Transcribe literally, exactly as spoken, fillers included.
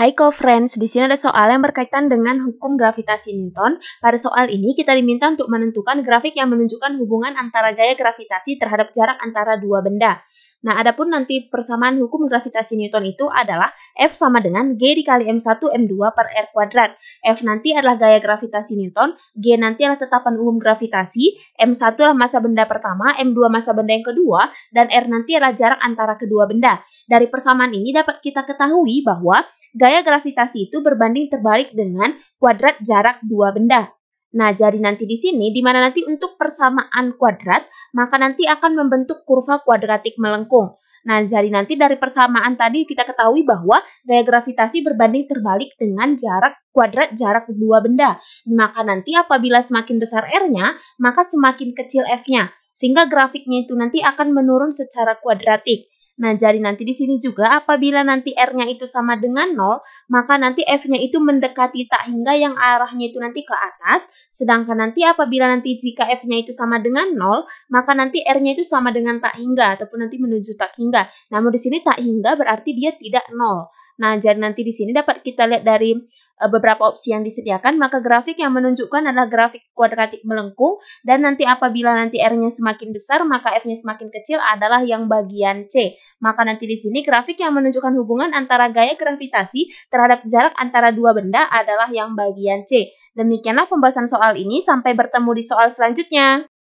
Hai co-friends, di sini ada soal yang berkaitan dengan hukum gravitasi Newton. Pada soal ini kita diminta untuk menentukan grafik yang menunjukkan hubungan antara gaya gravitasi terhadap jarak antara dua benda. Nah, adapun nanti persamaan hukum gravitasi Newton itu adalah F sama dengan G dikali M satu M dua per R kuadrat. F nanti adalah gaya gravitasi Newton, G nanti adalah tetapan umum gravitasi, M satu adalah massa benda pertama, M dua massa benda yang kedua, dan R nanti adalah jarak antara kedua benda. Dari persamaan ini dapat kita ketahui bahwa gaya gravitasi itu berbanding terbalik dengan kuadrat jarak dua benda. Nah, jadi nanti di sini, di mana nanti untuk persamaan kuadrat, maka nanti akan membentuk kurva kuadratik melengkung. Nah, jadi nanti dari persamaan tadi kita ketahui bahwa gaya gravitasi berbanding terbalik dengan jarak kuadrat jarak dua benda. Maka nanti apabila semakin besar R-nya, maka semakin kecil F-nya. Sehingga grafiknya itu nanti akan menurun secara kuadratik. Nah, jadi nanti di sini juga apabila nanti R-nya itu sama dengan nol, maka nanti F-nya itu mendekati tak hingga yang arahnya itu nanti ke atas. Sedangkan nanti apabila nanti jika F-nya itu sama dengan nol, maka nanti R-nya itu sama dengan tak hingga ataupun nanti menuju tak hingga. Namun di sini tak hingga berarti dia tidak nol. Nah, jadi nanti di sini dapat kita lihat dari e, beberapa opsi yang disediakan, maka grafik yang menunjukkan adalah grafik kuadratik melengkung, dan nanti apabila nanti R-nya semakin besar, maka F-nya semakin kecil adalah yang bagian C. Maka nanti di sini grafik yang menunjukkan hubungan antara gaya gravitasi terhadap jarak antara dua benda adalah yang bagian C. Demikianlah pembahasan soal ini, sampai bertemu di soal selanjutnya.